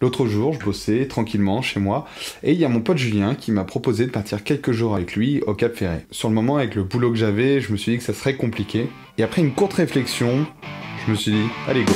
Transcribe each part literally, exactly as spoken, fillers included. L'autre jour, je bossais tranquillement chez moi et il y a mon pote Julien qui m'a proposé de partir quelques jours avec lui au Cap Ferret. Sur le moment, avec le boulot que j'avais, je me suis dit que ça serait compliqué. Et après une courte réflexion, je me suis dit « Allez, go !»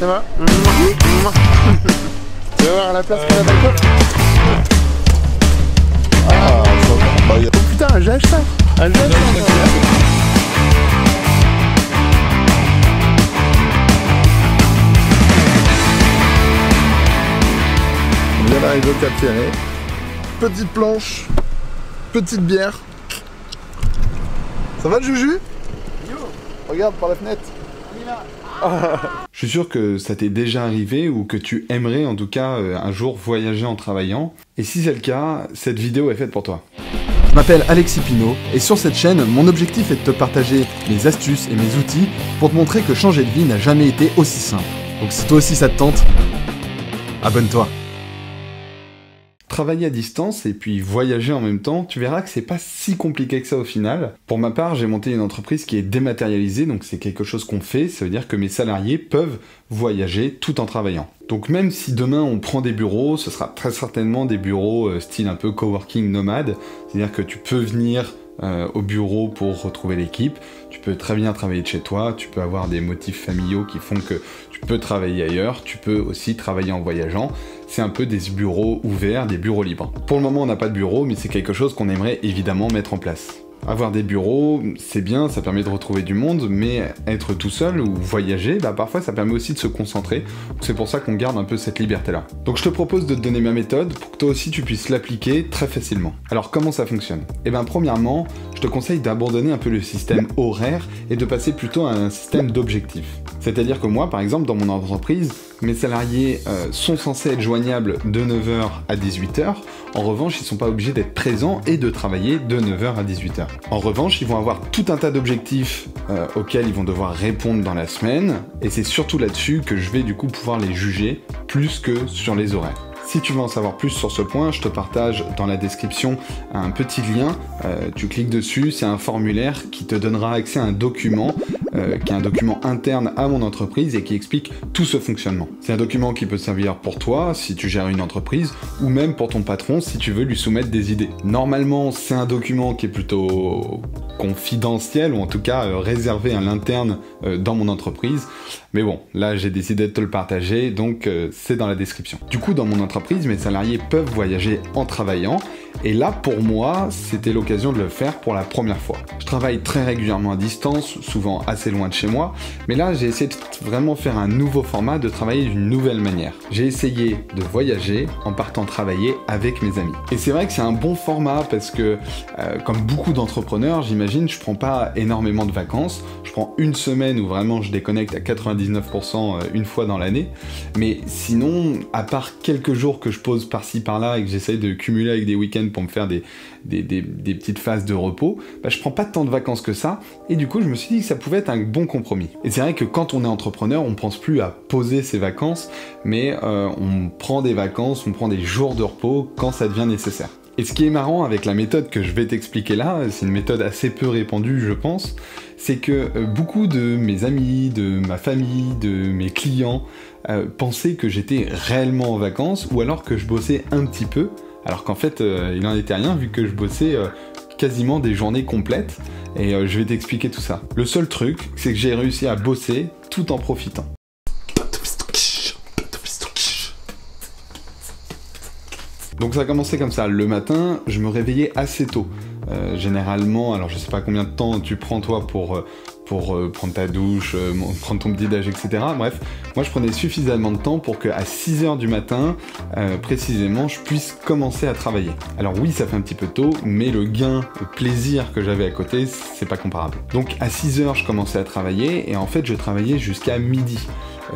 Ça va? Tu vas voir la place qu'on a dans le coffre? Ah, ça va. Oh putain, un G H cinq! Un G H cinq! On vient d'arriver au Cap Ferret. Petite planche, petite bière. Ça va, Juju? Yo! Regarde par la fenêtre. On est là. Je suis sûr que ça t'est déjà arrivé ou que tu aimerais en tout cas un jour voyager en travaillant. Et si c'est le cas, cette vidéo est faite pour toi. Je m'appelle Alexis Pinault et sur cette chaîne, mon objectif est de te partager mes astuces et mes outils pour te montrer que changer de vie n'a jamais été aussi simple. Donc si toi aussi ça te tente, abonne-toi. Travailler à distance et puis voyager en même temps, tu verras que c'est pas si compliqué que ça au final. Pour ma part, j'ai monté une entreprise qui est dématérialisée, donc c'est quelque chose qu'on fait, ça veut dire que mes salariés peuvent voyager tout en travaillant. Donc même si demain on prend des bureaux, ce sera très certainement des bureaux euh, style un peu coworking nomade, c'est-à-dire que tu peux venir euh, au bureau pour retrouver l'équipe, tu peux très bien travailler de chez toi, tu peux avoir des motifs familiaux qui font que tu peux travailler ailleurs, tu peux aussi travailler en voyageant. C'est un peu des bureaux ouverts, des bureaux libres. Pour le moment, on n'a pas de bureau, mais c'est quelque chose qu'on aimerait évidemment mettre en place. Avoir des bureaux, c'est bien, ça permet de retrouver du monde, mais être tout seul ou voyager, bah parfois ça permet aussi de se concentrer. C'est pour ça qu'on garde un peu cette liberté-là. Donc je te propose de te donner ma méthode pour que toi aussi tu puisses l'appliquer très facilement. Alors comment ça fonctionne? Eh bien premièrement, je te conseille d'abandonner un peu le système horaire et de passer plutôt à un système d'objectifs. C'est-à-dire que moi, par exemple, dans mon entreprise, mes salariés euh, sont censés être joignables de neuf heures à dix-huit heures. En revanche, ils ne sont pas obligés d'être présents et de travailler de neuf heures à dix-huit heures. En revanche, ils vont avoir tout un tas d'objectifs euh, auxquels ils vont devoir répondre dans la semaine. Et c'est surtout là-dessus que je vais du coup pouvoir les juger plus que sur les horaires. Si tu veux en savoir plus sur ce point, je te partage dans la description un petit lien. Euh, tu cliques dessus, c'est un formulaire qui te donnera accès à un document Euh, qui est un document interne à mon entreprise et qui explique tout ce fonctionnement. C'est un document qui peut servir pour toi si tu gères une entreprise ou même pour ton patron si tu veux lui soumettre des idées. Normalement, c'est un document qui est plutôt confidentiel ou en tout cas euh, réservé à l'interne euh, dans mon entreprise. Mais bon, là j'ai décidé de te le partager, donc euh, c'est dans la description. Du coup, dans mon entreprise, mes salariés peuvent voyager en travaillant. Et là, pour moi, c'était l'occasion de le faire pour la première fois. Je travaille très régulièrement à distance, souvent assez loin de chez moi, mais là, j'ai essayé de vraiment faire un nouveau format, de travailler d'une nouvelle manière. J'ai essayé de voyager en partant travailler avec mes amis. Et c'est vrai que c'est un bon format parce que, euh, comme beaucoup d'entrepreneurs, j'imagine, je prends pas énormément de vacances. Je prends une semaine où vraiment je déconnecte à quatre-vingt-dix-neuf pour cent une fois dans l'année. Mais sinon, à part quelques jours que je pose par-ci par-là et que j'essaye de cumuler avec des week-ends pour me faire des, des, des, des petites phases de repos, bah je prends pas tant de vacances que ça, et du coup je me suis dit que ça pouvait être un bon compromis. Et c'est vrai que quand on est entrepreneur, on pense plus à poser ses vacances, mais euh, on prend des vacances, on prend des jours de repos quand ça devient nécessaire. Et ce qui est marrant avec la méthode que je vais t'expliquer là, c'est une méthode assez peu répandue je pense, c'est que beaucoup de mes amis, de ma famille, de mes clients euh, pensaient que j'étais réellement en vacances ou alors que je bossais un petit peu, alors qu'en fait, euh, il n'en était rien vu que je bossais euh, quasiment des journées complètes et euh, je vais t'expliquer tout ça. Le seul truc, c'est que j'ai réussi à bosser tout en profitant. Donc ça a commencé comme ça. Le matin, je me réveillais assez tôt. Euh, généralement, alors je sais pas combien de temps tu prends toi pour... Euh, pour euh, prendre ta douche, euh, prendre ton petit déj, et cetera. Bref, moi je prenais suffisamment de temps pour qu'à six heures du matin, euh, précisément, je puisse commencer à travailler. Alors oui, ça fait un petit peu tôt, mais le gain, le plaisir que j'avais à côté, c'est pas comparable. Donc à six heures, je commençais à travailler et en fait, je travaillais jusqu'à midi.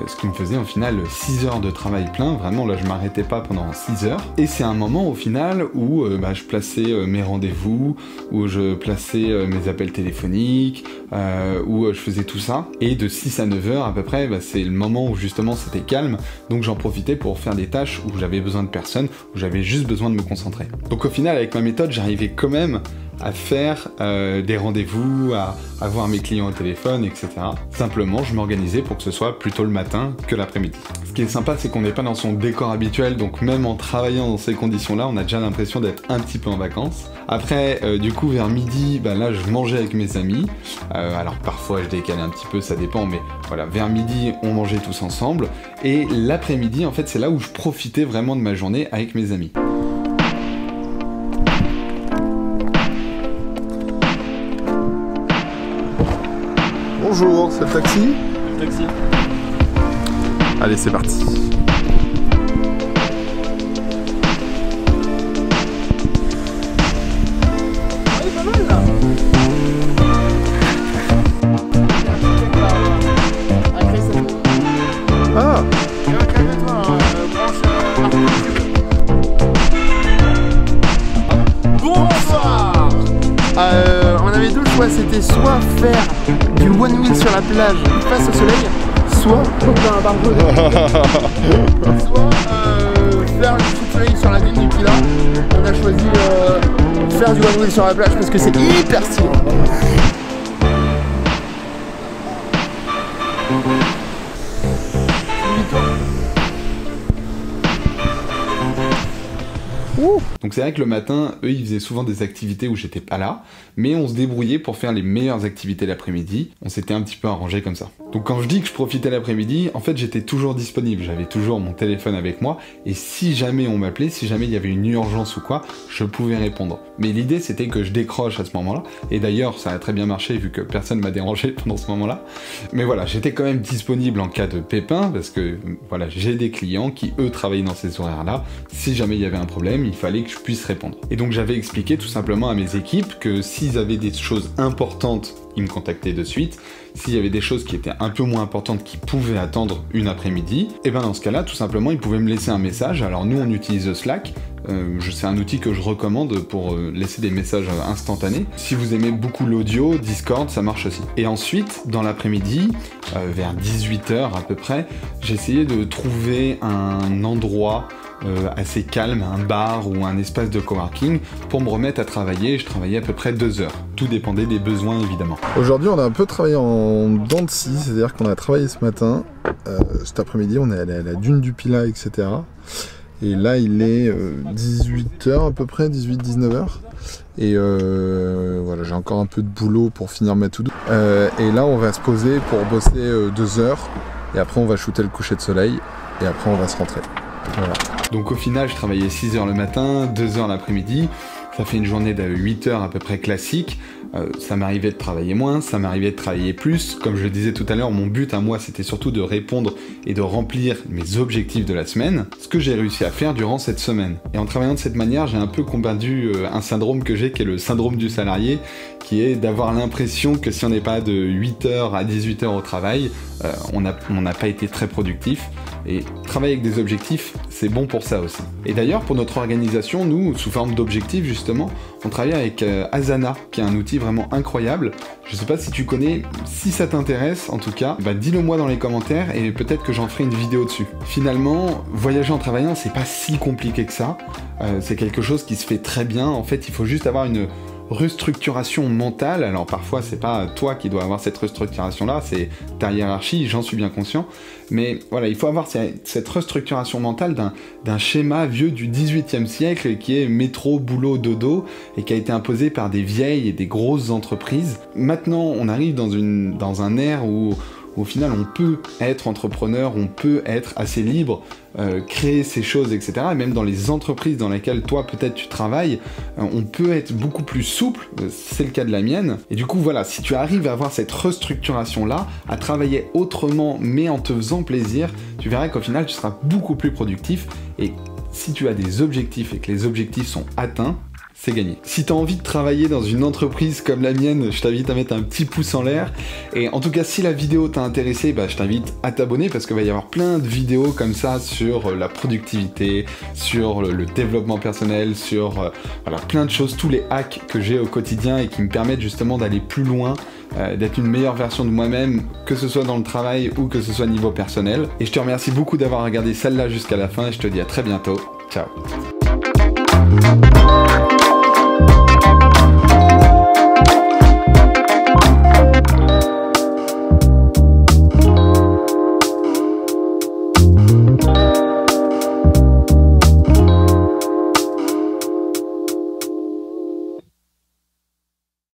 Ce qui me faisait au final six heures de travail plein, vraiment là je m'arrêtais pas pendant six heures. Et c'est un moment au final où euh, bah, je plaçais euh, mes rendez-vous, où je plaçais euh, mes appels téléphoniques, euh, où euh, je faisais tout ça. Et de six à neuf heures à peu près, bah, c'est le moment où justement c'était calme, donc j'en profitais pour faire des tâches où j'avais besoin de personne, où j'avais juste besoin de me concentrer. Donc au final avec ma méthode j'arrivais quand même à faire euh, des rendez-vous, à avoir mes clients au téléphone, et cetera. Simplement, je m'organisais pour que ce soit plutôt le matin que l'après-midi. Ce qui est sympa, c'est qu'on n'est pas dans son décor habituel, donc même en travaillant dans ces conditions-là, on a déjà l'impression d'être un petit peu en vacances. Après, euh, du coup, vers midi, bah là, je mangeais avec mes amis. Euh, alors parfois, je décalais un petit peu, ça dépend, mais voilà, vers midi, on mangeait tous ensemble. Et l'après-midi, en fait, c'est là où je profitais vraiment de ma journée avec mes amis. Bonjour, c'est le taxi ? Le taxi. Allez, c'est parti. Oh, il est pas mal là. Ah. Bonsoir. Euh, on avait deux choix, c'était soit faire du one wheel sur la plage face au soleil, soit faire un barbeau, soit euh, faire le sous soleil sur la lune du Pilat. On a choisi euh, faire du one wheel sur la plage parce que c'est hyper stylé. Donc c'est vrai que le matin, eux, ils faisaient souvent des activités où j'étais pas là, mais on se débrouillait pour faire les meilleures activités l'après-midi. On s'était un petit peu arrangé comme ça. Donc quand je dis que je profitais l'après-midi, en fait, j'étais toujours disponible. J'avais toujours mon téléphone avec moi et si jamais on m'appelait, si jamais il y avait une urgence ou quoi, je pouvais répondre. Mais l'idée, c'était que je décroche à ce moment-là. Et d'ailleurs, ça a très bien marché vu que personne m'a dérangé pendant ce moment-là. Mais voilà, j'étais quand même disponible en cas de pépin parce que voilà, j'ai des clients qui, eux, travaillaient dans ces horaires-là. Si jamais il y avait un problème, il fallait que je puisse répondre. Et donc j'avais expliqué tout simplement à mes équipes que s'ils avaient des choses importantes, ils me contactaient de suite. S'il y avait des choses qui étaient un peu moins importantes qui pouvaient attendre une après-midi, et bien dans ce cas-là, tout simplement, ils pouvaient me laisser un message. Alors nous, on utilise Slack. Euh, c'est un outil que je recommande pour laisser des messages instantanés. Si vous aimez beaucoup l'audio, Discord, ça marche aussi. Et ensuite, dans l'après-midi, euh, vers dix-huit heures à peu près, j'essayais de trouver un endroit Euh, assez calme, un bar ou un espace de coworking pour me remettre à travailler. Je travaillais à peu près deux heures. Tout dépendait des besoins évidemment. Aujourd'hui on a un peu travaillé en dents de scie, c'est-à-dire qu'on a travaillé ce matin, euh, cet après-midi on est allé à la dune du Pilat, et cetera. Et là il est euh, dix-huit heures à peu près, dix-huit dix-neuf heures. Et euh, voilà, j'ai encore un peu de boulot pour finir ma to-do. Euh, et là on va se poser pour bosser euh, deux heures et après on va shooter le coucher de soleil et après on va se rentrer. Voilà. Donc au final, je travaillais six heures le matin, deux heures l'après-midi. Ça fait une journée de huit heures à peu près classique. Euh, ça m'arrivait de travailler moins, ça m'arrivait de travailler plus. Comme je le disais tout à l'heure, mon but à moi, c'était surtout de répondre et de remplir mes objectifs de la semaine, ce que j'ai réussi à faire durant cette semaine. Et en travaillant de cette manière, j'ai un peu combattu euh, un syndrome que j'ai, qui est le syndrome du salarié, qui est d'avoir l'impression que si on n'est pas de huit heures à dix-huit heures au travail, euh, on n'a on n'a pas été très productif. Et travailler avec des objectifs, c'est bon pour ça aussi. Et d'ailleurs, pour notre organisation, nous, sous forme d'objectifs, justement, on travaille avec euh, Asana, qui est un outil vraiment incroyable. Je sais pas si tu connais, si ça t'intéresse, en tout cas, bah, dis-le moi dans les commentaires et peut-être que j'en ferai une vidéo dessus. Finalement, voyager en travaillant, c'est pas si compliqué que ça. Euh, c'est quelque chose qui se fait très bien. En fait, il faut juste avoir une restructuration mentale. Alors parfois c'est pas toi qui dois avoir cette restructuration là, c'est ta hiérarchie, j'en suis bien conscient, mais voilà, il faut avoir cette restructuration mentale d'un schéma vieux du dix-huitième siècle qui est métro, boulot, dodo et qui a été imposé par des vieilles et des grosses entreprises. Maintenant on arrive dans, une, dans un ère où Au final, on peut être entrepreneur, on peut être assez libre, euh, créer ses choses, et cetera. Et même dans les entreprises dans lesquelles toi, peut-être, tu travailles, euh, on peut être beaucoup plus souple. C'est le cas de la mienne. Et du coup, voilà, si tu arrives à avoir cette restructuration-là, à travailler autrement, mais en te faisant plaisir, tu verras qu'au final, tu seras beaucoup plus productif. Et si tu as des objectifs et que les objectifs sont atteints, c'est gagné. Si tu as envie de travailler dans une entreprise comme la mienne, je t'invite à mettre un petit pouce en l'air. Et en tout cas, si la vidéo t'a intéressé, bah, je t'invite à t'abonner parce qu'il va y avoir plein de vidéos comme ça sur la productivité, sur le développement personnel, sur euh, voilà, plein de choses, tous les hacks que j'ai au quotidien et qui me permettent justement d'aller plus loin, euh, d'être une meilleure version de moi-même, que ce soit dans le travail ou que ce soit niveau personnel. Et je te remercie beaucoup d'avoir regardé celle-là jusqu'à la fin et je te dis à très bientôt. Ciao.